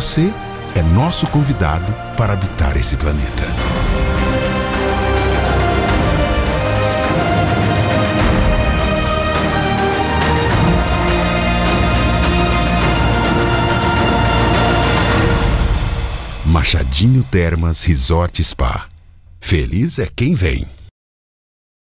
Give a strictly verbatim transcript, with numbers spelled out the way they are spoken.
você é nosso convidado para habitar esse planeta. Machadinho Thermas Resort Spa. Feliz é quem vem.